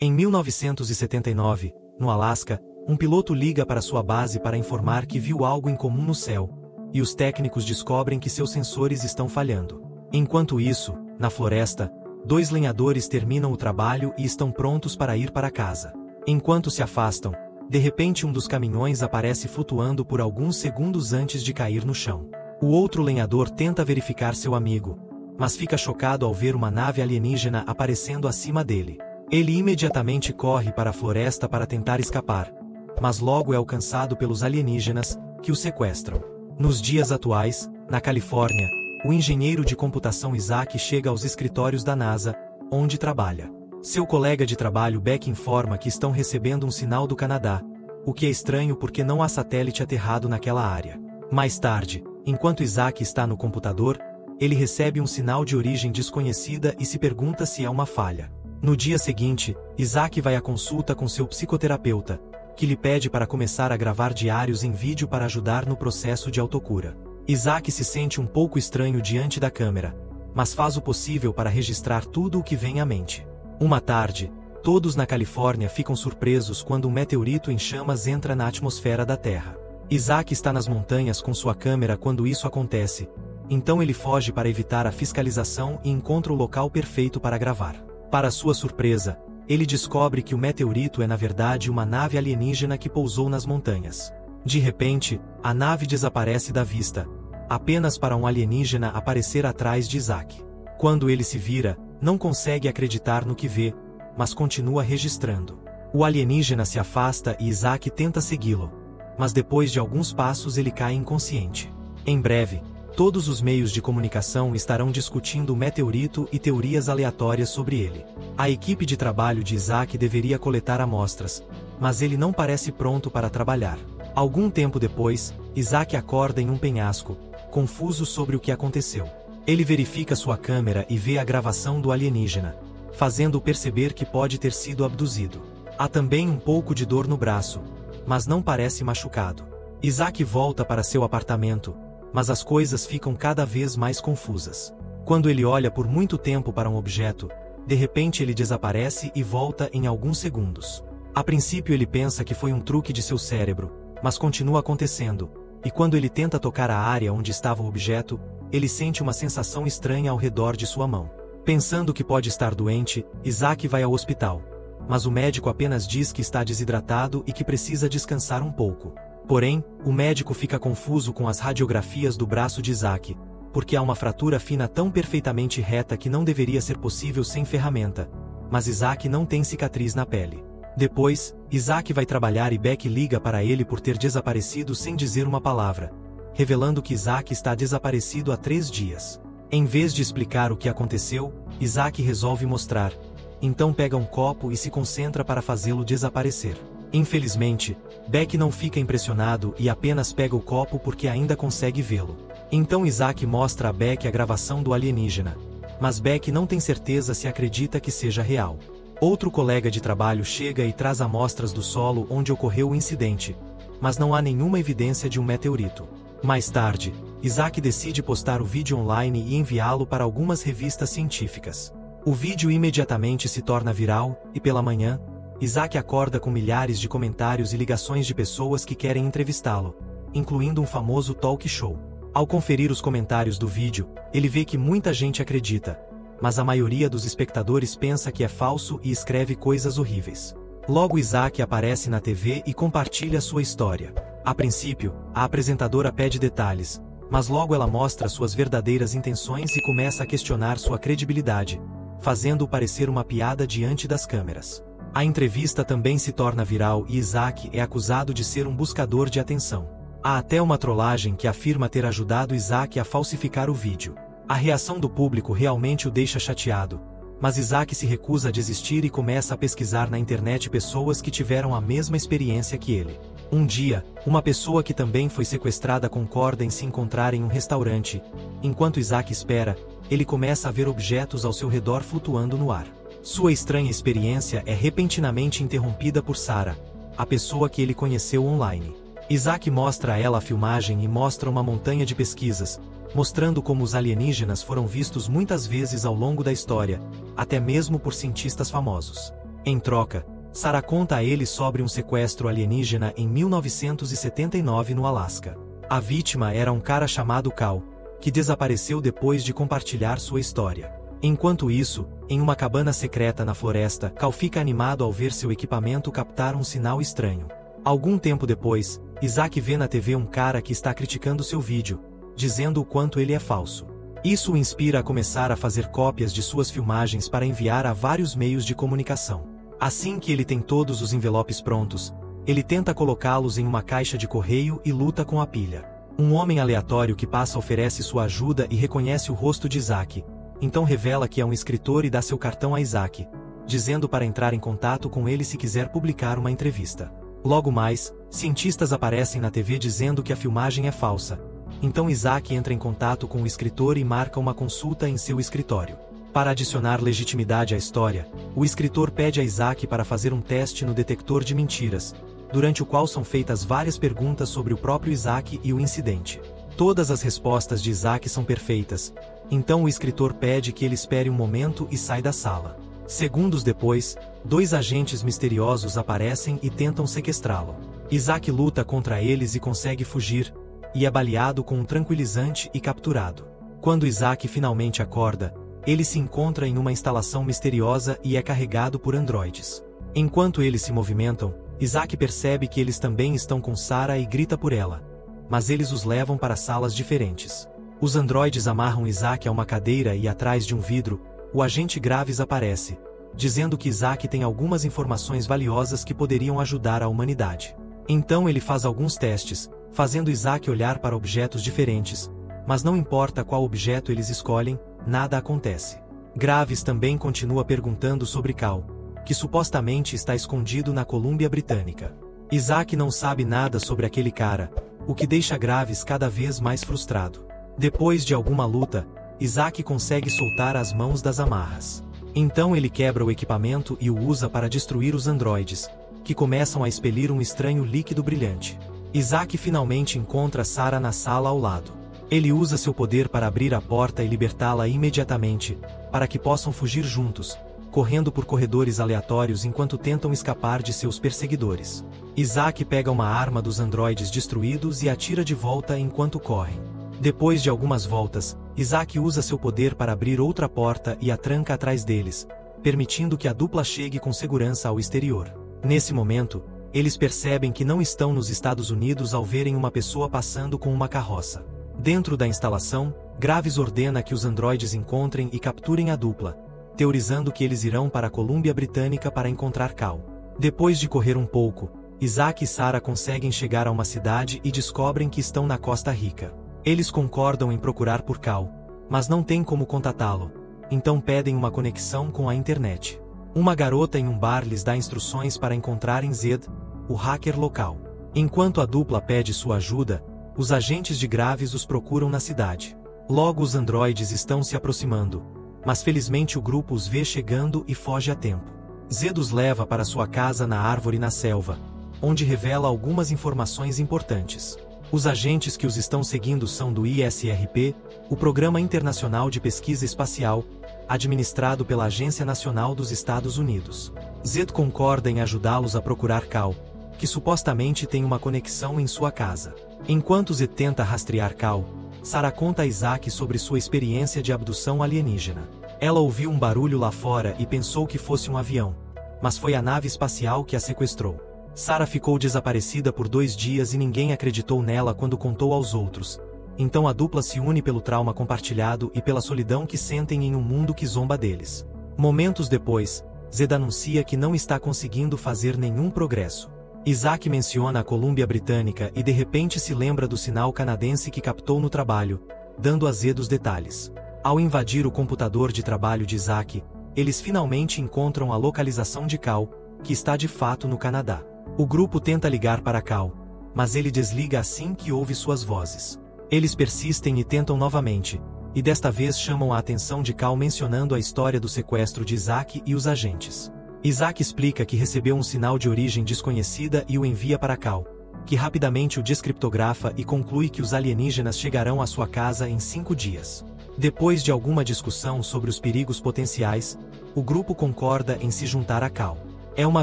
Em 1979, no Alasca, um piloto liga para sua base para informar que viu algo incomum no céu, e os técnicos descobrem que seus sensores estão falhando. Enquanto isso, na floresta, dois lenhadores terminam o trabalho e estão prontos para ir para casa. Enquanto se afastam, de repente um dos caminhões aparece flutuando por alguns segundos antes de cair no chão. O outro lenhador tenta verificar seu amigo, mas fica chocado ao ver uma nave alienígena aparecendo acima dele. Ele imediatamente corre para a floresta para tentar escapar, mas logo é alcançado pelos alienígenas, que o sequestram. Nos dias atuais, na Califórnia, o engenheiro de computação Isaac chega aos escritórios da NASA, onde trabalha. Seu colega de trabalho Beck informa que estão recebendo um sinal do Canadá, o que é estranho porque não há satélite aterrado naquela área. Mais tarde, enquanto Isaac está no computador, ele recebe um sinal de origem desconhecida e se pergunta se é uma falha. No dia seguinte, Isaac vai à consulta com seu psicoterapeuta, que lhe pede para começar a gravar diários em vídeo para ajudar no processo de autocura. Isaac se sente um pouco estranho diante da câmera, mas faz o possível para registrar tudo o que vem à mente. Uma tarde, todos na Califórnia ficam surpresos quando um meteorito em chamas entra na atmosfera da Terra. Isaac está nas montanhas com sua câmera quando isso acontece, então ele foge para evitar a fiscalização e encontra o local perfeito para gravar. Para sua surpresa, ele descobre que o meteorito é na verdade uma nave alienígena que pousou nas montanhas. De repente, a nave desaparece da vista, apenas para um alienígena aparecer atrás de Isaac. Quando ele se vira, não consegue acreditar no que vê, mas continua registrando. O alienígena se afasta e Isaac tenta segui-lo, mas depois de alguns passos ele cai inconsciente. Em breve, todos os meios de comunicação estarão discutindo o meteorito e teorias aleatórias sobre ele. A equipe de trabalho de Isaac deveria coletar amostras, mas ele não parece pronto para trabalhar. Algum tempo depois, Isaac acorda em um penhasco, confuso sobre o que aconteceu. Ele verifica sua câmera e vê a gravação do alienígena, fazendo-o perceber que pode ter sido abduzido. Há também um pouco de dor no braço, mas não parece machucado. Isaac volta para seu apartamento, mas as coisas ficam cada vez mais confusas. Quando ele olha por muito tempo para um objeto, de repente ele desaparece e volta em alguns segundos. A princípio ele pensa que foi um truque de seu cérebro, mas continua acontecendo, e quando ele tenta tocar a área onde estava o objeto, ele sente uma sensação estranha ao redor de sua mão. Pensando que pode estar doente, Isaac vai ao hospital, mas o médico apenas diz que está desidratado e que precisa descansar um pouco. Porém, o médico fica confuso com as radiografias do braço de Isaac, porque há uma fratura fina tão perfeitamente reta que não deveria ser possível sem ferramenta, mas Isaac não tem cicatriz na pele. Depois, Isaac vai trabalhar e Beck liga para ele por ter desaparecido sem dizer uma palavra, revelando que Isaac está desaparecido há 3 dias. Em vez de explicar o que aconteceu, Isaac resolve mostrar, então pega um copo e se concentra para fazê-lo desaparecer. Infelizmente, Beck não fica impressionado e apenas pega o copo porque ainda consegue vê-lo. Então Isaac mostra a Beck a gravação do alienígena, mas Beck não tem certeza se acredita que seja real. Outro colega de trabalho chega e traz amostras do solo onde ocorreu o incidente, mas não há nenhuma evidência de um meteorito. Mais tarde, Isaac decide postar o vídeo online e enviá-lo para algumas revistas científicas. O vídeo imediatamente se torna viral, e pela manhã, Isaac acorda com milhares de comentários e ligações de pessoas que querem entrevistá-lo, incluindo um famoso talk show. Ao conferir os comentários do vídeo, ele vê que muita gente acredita, mas a maioria dos espectadores pensa que é falso e escreve coisas horríveis. Logo Isaac aparece na TV e compartilha sua história. A princípio, a apresentadora pede detalhes, mas logo ela mostra suas verdadeiras intenções e começa a questionar sua credibilidade, fazendo-o parecer uma piada diante das câmeras. A entrevista também se torna viral e Isaac é acusado de ser um buscador de atenção. Há até uma trollagem que afirma ter ajudado Isaac a falsificar o vídeo. A reação do público realmente o deixa chateado, mas Isaac se recusa a desistir e começa a pesquisar na internet pessoas que tiveram a mesma experiência que ele. Um dia, uma pessoa que também foi sequestrada concorda em se encontrar em um restaurante. Enquanto Isaac espera, ele começa a ver objetos ao seu redor flutuando no ar. Sua estranha experiência é repentinamente interrompida por Sarah, a pessoa que ele conheceu online. Isaac mostra a ela a filmagem e mostra uma montanha de pesquisas, mostrando como os alienígenas foram vistos muitas vezes ao longo da história, até mesmo por cientistas famosos. Em troca, Sarah conta a ele sobre um sequestro alienígena em 1979 no Alasca. A vítima era um cara chamado Kau, que desapareceu depois de compartilhar sua história. Enquanto isso, em uma cabana secreta na floresta, Kau fica animado ao ver seu equipamento captar um sinal estranho. Algum tempo depois, Isaac vê na TV um cara que está criticando seu vídeo, dizendo o quanto ele é falso. Isso o inspira a começar a fazer cópias de suas filmagens para enviar a vários meios de comunicação. Assim que ele tem todos os envelopes prontos, ele tenta colocá-los em uma caixa de correio e luta com a pilha. Um homem aleatório que passa oferece sua ajuda e reconhece o rosto de Isaac, então revela que é um escritor e dá seu cartão a Isaac, dizendo para entrar em contato com ele se quiser publicar uma entrevista. Logo mais, cientistas aparecem na TV dizendo que a filmagem é falsa, então Isaac entra em contato com o escritor e marca uma consulta em seu escritório. Para adicionar legitimidade à história, o escritor pede a Isaac para fazer um teste no detector de mentiras, durante o qual são feitas várias perguntas sobre o próprio Isaac e o incidente. Todas as respostas de Isaac são perfeitas, então o escritor pede que ele espere um momento e sai da sala. Segundos depois, dois agentes misteriosos aparecem e tentam sequestrá-lo. Isaac luta contra eles e consegue fugir, e é baleado com um tranquilizante e capturado. Quando Isaac finalmente acorda, ele se encontra em uma instalação misteriosa e é carregado por androides. Enquanto eles se movimentam, Isaac percebe que eles também estão com Sarah e grita por ela, mas eles os levam para salas diferentes. Os androides amarram Isaac a uma cadeira e, atrás de um vidro, o agente Graves aparece, dizendo que Isaac tem algumas informações valiosas que poderiam ajudar a humanidade. Então ele faz alguns testes, fazendo Isaac olhar para objetos diferentes, mas não importa qual objeto eles escolhem, nada acontece. Graves também continua perguntando sobre Cal, que supostamente está escondido na Colômbia Britânica. Isaac não sabe nada sobre aquele cara, o que deixa Graves cada vez mais frustrado. Depois de alguma luta, Isaac consegue soltar as mãos das amarras. Então ele quebra o equipamento e o usa para destruir os androides, que começam a expelir um estranho líquido brilhante. Isaac finalmente encontra Sarah na sala ao lado. Ele usa seu poder para abrir a porta e libertá-la imediatamente, para que possam fugir juntos, correndo por corredores aleatórios enquanto tentam escapar de seus perseguidores. Isaac pega uma arma dos androides destruídos e atira de volta enquanto correm. Depois de algumas voltas, Isaac usa seu poder para abrir outra porta e a tranca atrás deles, permitindo que a dupla chegue com segurança ao exterior. Nesse momento, eles percebem que não estão nos Estados Unidos ao verem uma pessoa passando com uma carroça. Dentro da instalação, Graves ordena que os androides encontrem e capturem a dupla, teorizando que eles irão para a Colômbia Britânica para encontrar Cal. Depois de correr um pouco, Isaac e Sarah conseguem chegar a uma cidade e descobrem que estão na Costa Rica. Eles concordam em procurar por Cal, mas não tem como contatá-lo, então pedem uma conexão com a internet. Uma garota em um bar lhes dá instruções para encontrarem Zed, o hacker local. Enquanto a dupla pede sua ajuda, os agentes de Graves os procuram na cidade. Logo os androides estão se aproximando, mas felizmente o grupo os vê chegando e foge a tempo. Zed os leva para sua casa na árvore na selva, onde revela algumas informações importantes. Os agentes que os estão seguindo são do ISRP, o Programa Internacional de Pesquisa Espacial, administrado pela Agência Nacional dos Estados Unidos. Zed concorda em ajudá-los a procurar Cal, que supostamente tem uma conexão em sua casa. Enquanto Zed tenta rastrear Cal, Sarah conta a Isaac sobre sua experiência de abdução alienígena. Ela ouviu um barulho lá fora e pensou que fosse um avião, mas foi a nave espacial que a sequestrou. Sarah ficou desaparecida por 2 dias e ninguém acreditou nela quando contou aos outros, então a dupla se une pelo trauma compartilhado e pela solidão que sentem em um mundo que zomba deles. Momentos depois, Zed anuncia que não está conseguindo fazer nenhum progresso. Isaac menciona a Colômbia Britânica e de repente se lembra do sinal canadense que captou no trabalho, dando a Zed os detalhes. Ao invadir o computador de trabalho de Isaac, eles finalmente encontram a localização de Cal, que está de fato no Canadá. O grupo tenta ligar para Cal, mas ele desliga assim que ouve suas vozes. Eles persistem e tentam novamente, e desta vez chamam a atenção de Cal mencionando a história do sequestro de Isaac e os agentes. Isaac explica que recebeu um sinal de origem desconhecida e o envia para Cal, que rapidamente o descriptografa e conclui que os alienígenas chegarão à sua casa em 5 dias. Depois de alguma discussão sobre os perigos potenciais, o grupo concorda em se juntar a Cal. É uma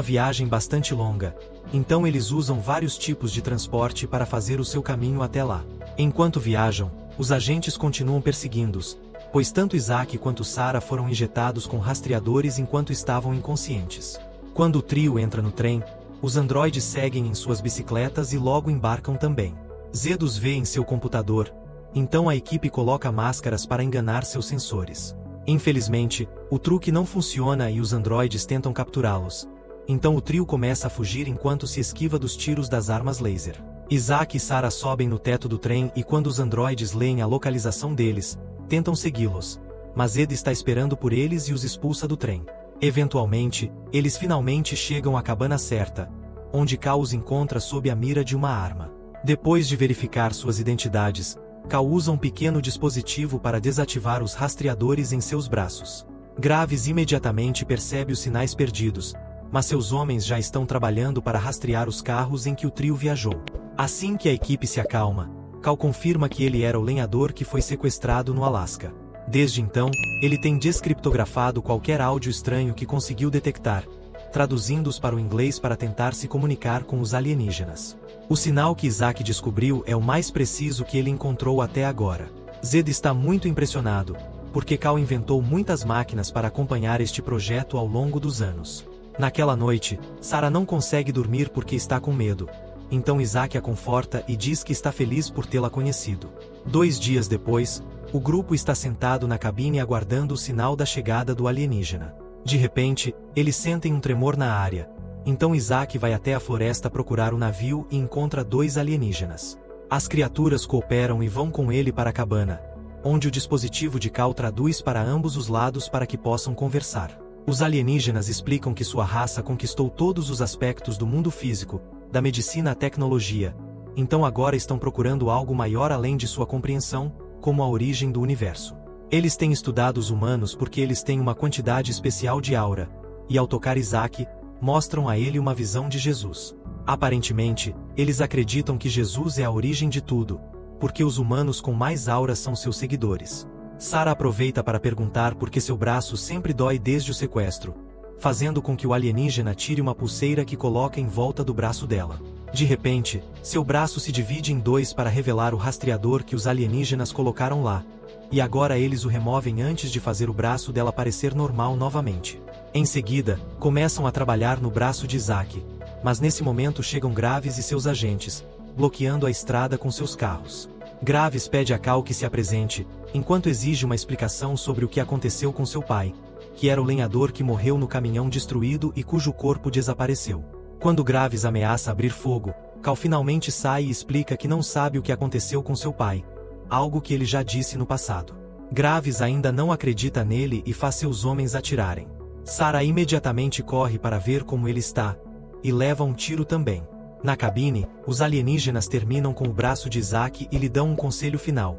viagem bastante longa, então eles usam vários tipos de transporte para fazer o seu caminho até lá. Enquanto viajam, os agentes continuam perseguindo-os, pois tanto Isaac quanto Sarah foram injetados com rastreadores enquanto estavam inconscientes. Quando o trio entra no trem, os androides seguem em suas bicicletas e logo embarcam também. Zed os vê em seu computador, então a equipe coloca máscaras para enganar seus sensores. Infelizmente, o truque não funciona e os androides tentam capturá-los, então o trio começa a fugir enquanto se esquiva dos tiros das armas laser. Isaac e Sarah sobem no teto do trem e quando os androides leem a localização deles, tentam segui-los, mas Eda está esperando por eles e os expulsa do trem. Eventualmente, eles finalmente chegam à cabana certa, onde Kau os encontra sob a mira de uma arma. Depois de verificar suas identidades, Kau usa um pequeno dispositivo para desativar os rastreadores em seus braços. Graves imediatamente percebe os sinais perdidos, mas seus homens já estão trabalhando para rastrear os carros em que o trio viajou. Assim que a equipe se acalma, Kau confirma que ele era o lenhador que foi sequestrado no Alasca. Desde então, ele tem descriptografado qualquer áudio estranho que conseguiu detectar, traduzindo-os para o inglês para tentar se comunicar com os alienígenas. O sinal que Isaac descobriu é o mais preciso que ele encontrou até agora. Zed está muito impressionado, porque Kau inventou muitas máquinas para acompanhar este projeto ao longo dos anos. Naquela noite, Sarah não consegue dormir porque está com medo, então Isaac a conforta e diz que está feliz por tê-la conhecido. 2 dias depois, o grupo está sentado na cabine aguardando o sinal da chegada do alienígena. De repente, eles sentem um tremor na área. Então Isaac vai até a floresta procurar o navio e encontra 2 alienígenas. As criaturas cooperam e vão com ele para a cabana, onde o dispositivo de Kau traduz para ambos os lados para que possam conversar. Os alienígenas explicam que sua raça conquistou todos os aspectos do mundo físico, da medicina à tecnologia, então agora estão procurando algo maior além de sua compreensão, como a origem do universo. Eles têm estudado os humanos porque eles têm uma quantidade especial de aura, e ao tocar Isaac, mostram a ele uma visão de Jesus. Aparentemente, eles acreditam que Jesus é a origem de tudo, porque os humanos com mais aura são seus seguidores. Sarah aproveita para perguntar por que seu braço sempre dói desde o sequestro, fazendo com que o alienígena tire uma pulseira que coloca em volta do braço dela. De repente, seu braço se divide em 2 para revelar o rastreador que os alienígenas colocaram lá, e agora eles o removem antes de fazer o braço dela parecer normal novamente. Em seguida, começam a trabalhar no braço de Isaac, mas nesse momento chegam Graves e seus agentes, bloqueando a estrada com seus carros. Graves pede a Kau que se apresente, enquanto exige uma explicação sobre o que aconteceu com seu pai, que era o lenhador que morreu no caminhão destruído e cujo corpo desapareceu. Quando Graves ameaça abrir fogo, Kau finalmente sai e explica que não sabe o que aconteceu com seu pai, algo que ele já disse no passado. Graves ainda não acredita nele e faz seus homens atirarem. Sarah imediatamente corre para ver como ele está, e leva um tiro também. Na cabine, os alienígenas terminam com o braço de Isaac e lhe dão um conselho final.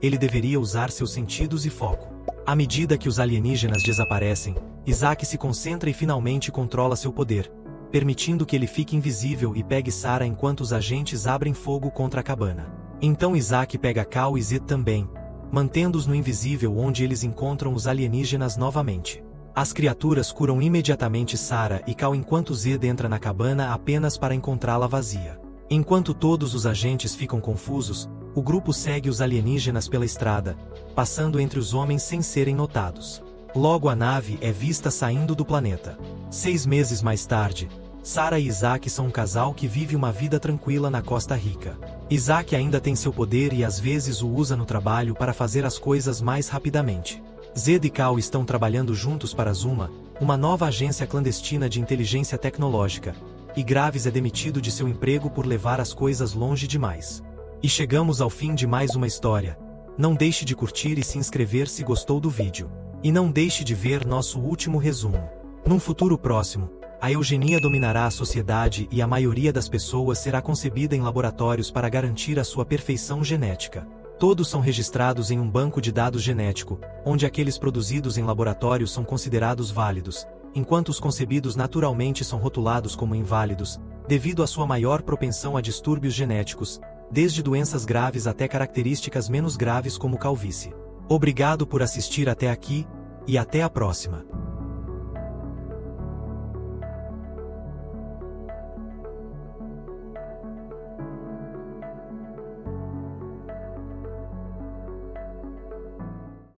Ele deveria usar seus sentidos e foco. À medida que os alienígenas desaparecem, Isaac se concentra e finalmente controla seu poder, permitindo que ele fique invisível e pegue Sarah enquanto os agentes abrem fogo contra a cabana. Então Isaac pega Kau e Zed também, mantendo-os no invisível onde eles encontram os alienígenas novamente. As criaturas curam imediatamente Sarah e Kau enquanto Zed entra na cabana apenas para encontrá-la vazia. Enquanto todos os agentes ficam confusos, o grupo segue os alienígenas pela estrada, passando entre os homens sem serem notados. Logo a nave é vista saindo do planeta. 6 meses mais tarde, Sarah e Isaac são um casal que vive uma vida tranquila na Costa Rica. Isaac ainda tem seu poder e às vezes o usa no trabalho para fazer as coisas mais rapidamente. Zed e Kau estão trabalhando juntos para Zuma, uma nova agência clandestina de inteligência tecnológica, e Graves é demitido de seu emprego por levar as coisas longe demais. E chegamos ao fim de mais uma história. Não deixe de curtir e se inscrever se gostou do vídeo. E não deixe de ver nosso último resumo. Num futuro próximo, a eugenia dominará a sociedade e a maioria das pessoas será concebida em laboratórios para garantir a sua perfeição genética. Todos são registrados em um banco de dados genético, onde aqueles produzidos em laboratório são considerados válidos, enquanto os concebidos naturalmente são rotulados como inválidos, devido à sua maior propensão a distúrbios genéticos, desde doenças graves até características menos graves como calvície. Obrigado por assistir até aqui, e até a próxima.